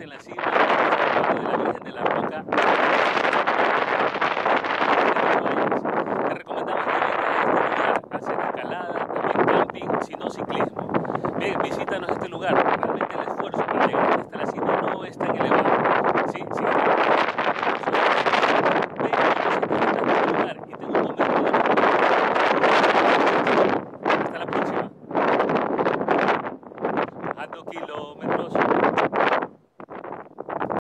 en la cima de la Virgen de la Roca.